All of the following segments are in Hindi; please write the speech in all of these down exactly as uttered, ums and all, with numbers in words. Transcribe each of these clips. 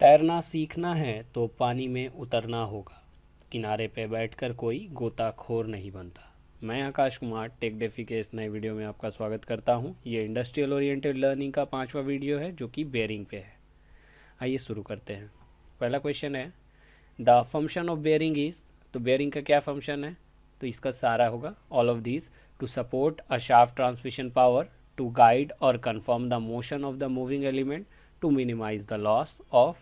तैरना सीखना है तो पानी में उतरना होगा, किनारे पे बैठकर कोई गोताखोर नहीं बनता। मैं आकाश कुमार टेक डेफी के इस नए वीडियो में आपका स्वागत करता हूं। ये इंडस्ट्रियल ओरिएंटेड लर्निंग का पांचवा वीडियो है जो कि बेयरिंग पे है। आइए शुरू करते हैं। पहला क्वेश्चन है the function of bearing is, तो बेयरिंग का क्या फंक्शन है, तो इसका सारा होगा all of this, to support a shaft transmission power, to guide और confirm the motion of the moving element, to minimise the loss of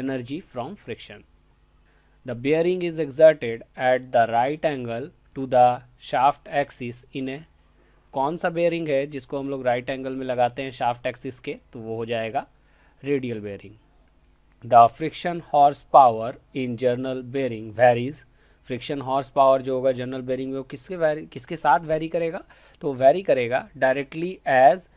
energy from friction. The bearing is exerted at the right angle to the shaft axis in a, कौन सा bearing है जिसको हम लोग right angle में लगाते हैं shaft axis के, तो वो हो जाएगा radial bearing. The friction horsepower in journal bearing varies. Friction horsepower जो होगा journal bearing में वो किसके vary, किसके साथ vary करेगा, तो vary करेगा directly as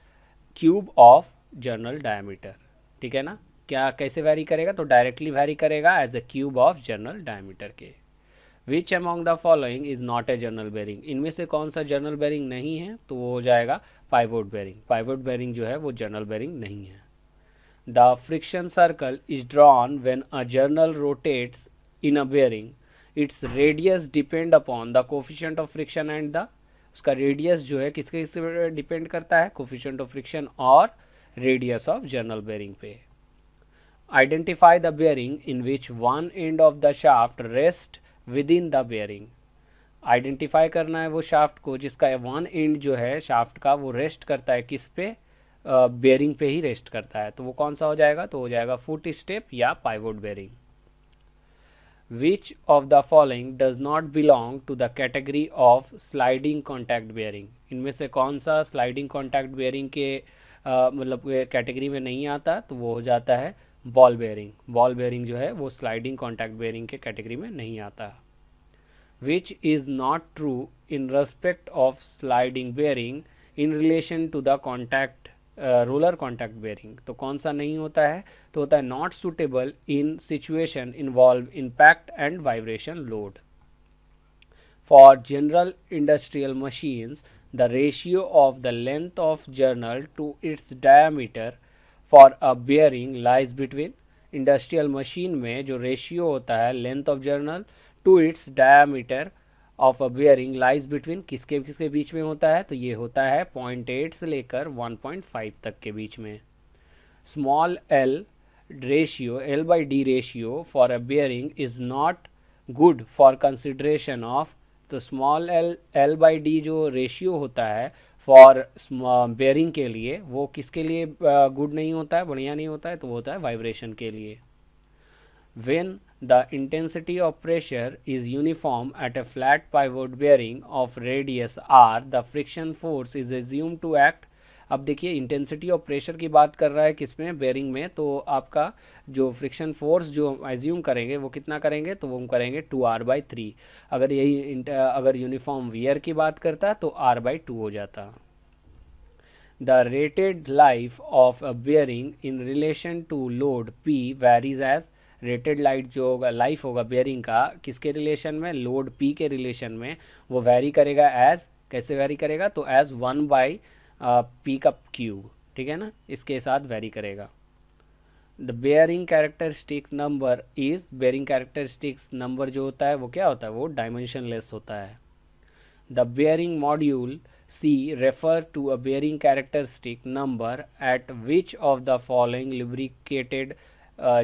cube of journal diameter. ठीक है ना, क्या कैसे वैरी करेगा, तो डायरेक्टली वैरी करेगा as a cube of journal diameter के। Which among the following is not a journal bearing, इनमें से कौन सा जर्नल बेरिंग नहीं है, तो वो हो जाएगा पाइवोट बेरिंग। पाइवोट बेरिंग जो है वो जर्नल बेरिंग नहीं है। The friction circle is drawn when a journal rotates in a bearing, its radius depend upon the coefficient of friction and the, उसका रेडियस जो है किसके किसके डिपेंड करता है, कोफिशिएंट ऑफ फ्रिक्शन और रेडियस ऑफ जर्नल बेरिंग पे। Identify the bearing in which one end of the shaft rests within the bearing. Identify करना है वो shaft को जिसका one end जो है shaft का वो rest करता है किस पे, uh, bearing पे ही rest करता है, तो वो कौन सा हो जाएगा, तो हो जाएगा foot step या pivot bearing. Which of the following does not belong to the category of sliding contact bearing? इनमें से कौन सा sliding contact bearing के uh, मतलब category में नहीं आता, तो वो हो जाता है बॉल बेयरिंग। बॉल बेयरिंग जो है वो स्लाइडिंग कॉन्टैक्ट बेयरिंग के कैटेगरी में नहीं आता। Which is not true in respect of sliding bearing in relation to the contact roller contact bearing, तो कौन सा नहीं होता है, तो होता है not suitable in situation involve impact and vibration load. For general industrial machines the ratio of the length of journal to its diameter for a bearing lies between, industrial machine में जो रेशियो होता है length of journal to its diameter of a bearing lies between, किसके किसके बीच में होता है, तो ये होता है पॉइंट एट से लेकर वन पॉइंट फाइव तक के बीच में। Small L ratio, L by D ratio for a bearing is not good for consideration of, तो small L L by D जो रेशियो होता है फॉर बेयरिंग के लिए वो किसके लिए गुड नहीं होता है, बढ़िया नहीं होता है, तो वो होता है वाइब्रेशन के लिए। When the intensity of pressure is uniform at a flat pivot bearing of radius R, the friction force is assume to act. अब देखिए इंटेंसिटी ऑफ प्रेशर की बात कर रहा है किसमें, बेयरिंग में, तो आपका जो फ्रिक्शन फोर्स जो हम एज्यूम करेंगे वो कितना करेंगे, तो वो हम करेंगे टू आर बाई थ्री। अगर यही अगर यूनिफॉर्म वियर की बात करता तो आर बाई टू हो जाता। The rated life of a bearing in relation to load P varies as, rated light जो होगा लाइफ होगा बेयरिंग का किसके रिलेशन में, लोड पी के रिलेशन में, वो वैरी करेगा एज, कैसे वैरी करेगा, तो एज वन बाई पी का क्यूब, ठीक है ना, इसके साथ वेरी करेगा। The bearing characteristic number is, bearing characteristics number जो होता है वो क्या होता है, वो डायमेंशनलेस होता है। The bearing modulus C refer to a bearing characteristic number at which of the following lubricated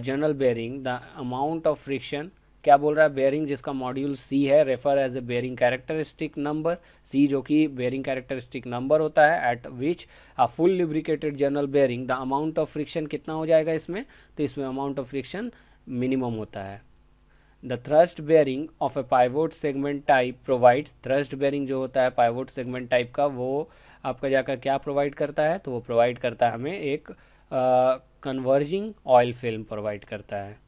journal bearing the amount of friction, क्या बोल रहा है, बेयरिंग जिसका मॉड्यूल सी है refer as a bearing characteristic number, C जो कि बेयरिंग कैरेक्टरिस्टिक नंबर होता है, at which a full lubricated journal bearing the amount of friction कितना हो जाएगा इसमें, तो इसमें अमाउंट ऑफ फ्रिक्शन मिनिमम होता है। The thrust bearing of a pivot segment type provide, thrust bearing जो होता है पाइवोट सेगमेंट टाइप का वो आपका जाकर क्या प्रोवाइड करता है, तो वो प्रोवाइड करता है हमें एक कन्वर्जिंग ऑयल फिल्म प्रोवाइड करता है।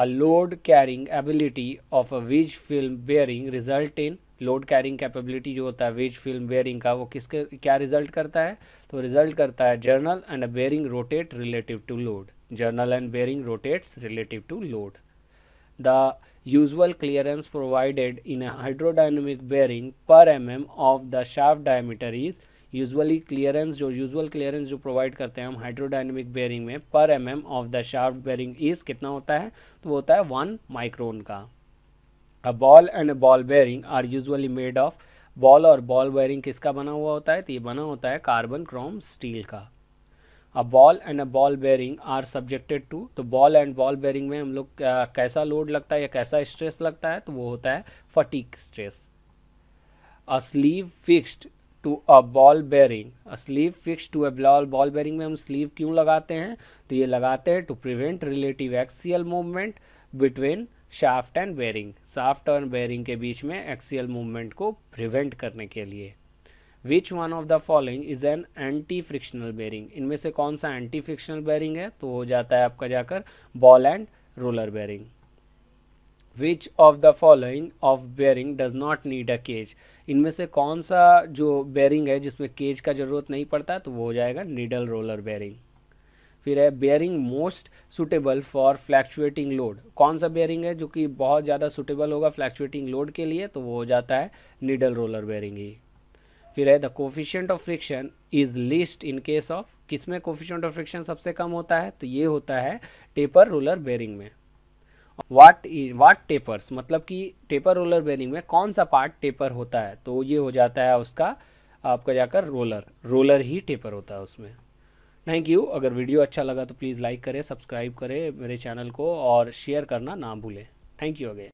A load carrying ability of a wedge film bearing result in, load carrying capability जो होता है wedge film bearing का वो किसके क्या result करता है, तो result करता है journal and a bearing rotate relative to load, journal and bearing rotates relative to load. The usual clearance provided in a hydrodynamic bearing per mm of the shaft diameter is usually clearance जो यूजुअल क्लियरेंस जो प्रोवाइड करते हैं हम हाइड्रोडाइनमिक बेयरिंग में per M M of the shaft bearing is कितना होता है, तो वो होता है वन माइक्रोन का। A ball and ball bearing are usually made of, ball और बॉल बेयरिंग किसका बना हुआ होता है, तो ये बना होता है कार्बन क्रोम स्टील का। A ball and a ball bearing are subjected to, तो बॉल एंड बॉल बेयरिंग में हम लोग कैसा लोड लगता है या कैसा स्ट्रेस लगता है, तो वो होता है fatigue stress. A sleeve fixed to a ball bearing, a sleeve fixed to a ball ball bearing में हम स्लीव क्यों लगाते हैं, तो ये लगाते हैं to prevent relative axial movement between shaft and bearing, shaft और बेयरिंग के बीच में एक्सियल मूवमेंट को प्रिवेंट करने के लिए। Which one of the following is an anti-frictional bearing? इनमें से कौन सा anti-frictional bearing है, तो हो जाता है आपका जाकर ball and roller bearing। Which of the following of bearing does not need a cage? इनमें से कौन सा जो bearing है जिसमें cage का जरूरत नहीं पड़ता, तो वो हो जाएगा needle roller bearing। फिर है bearing most suitable for fluctuating load, कौन सा bearing है जो कि बहुत ज़्यादा suitable होगा fluctuating load के लिए, तो वो हो जाता है needle roller bearing ही। फिर है the coefficient of friction is least in case of, किसमें कोफिशिएंट ऑफ फ्रिक्शन सबसे कम होता है, तो ये होता है टेपर रोलर बेयरिंग में। वाट वाट टेपर्स मतलब कि टेपर रोलर बेयरिंग में कौन सा पार्ट टेपर होता है, तो ये हो जाता है उसका आपका जाकर रोलर, रोलर ही टेपर होता है उसमें। Thank you. अगर वीडियो अच्छा लगा तो प्लीज़ लाइक करें, सब्सक्राइब करें मेरे चैनल को और शेयर करना ना भूलें। Thank you again.